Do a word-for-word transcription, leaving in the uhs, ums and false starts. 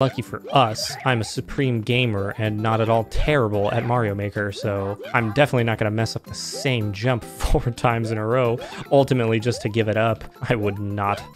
Lucky for us, I'm a supreme gamer and not at all terrible at Mario Maker, so I'm definitely not going to mess up the same jump four times in a row, ultimately just to give it up. I would not.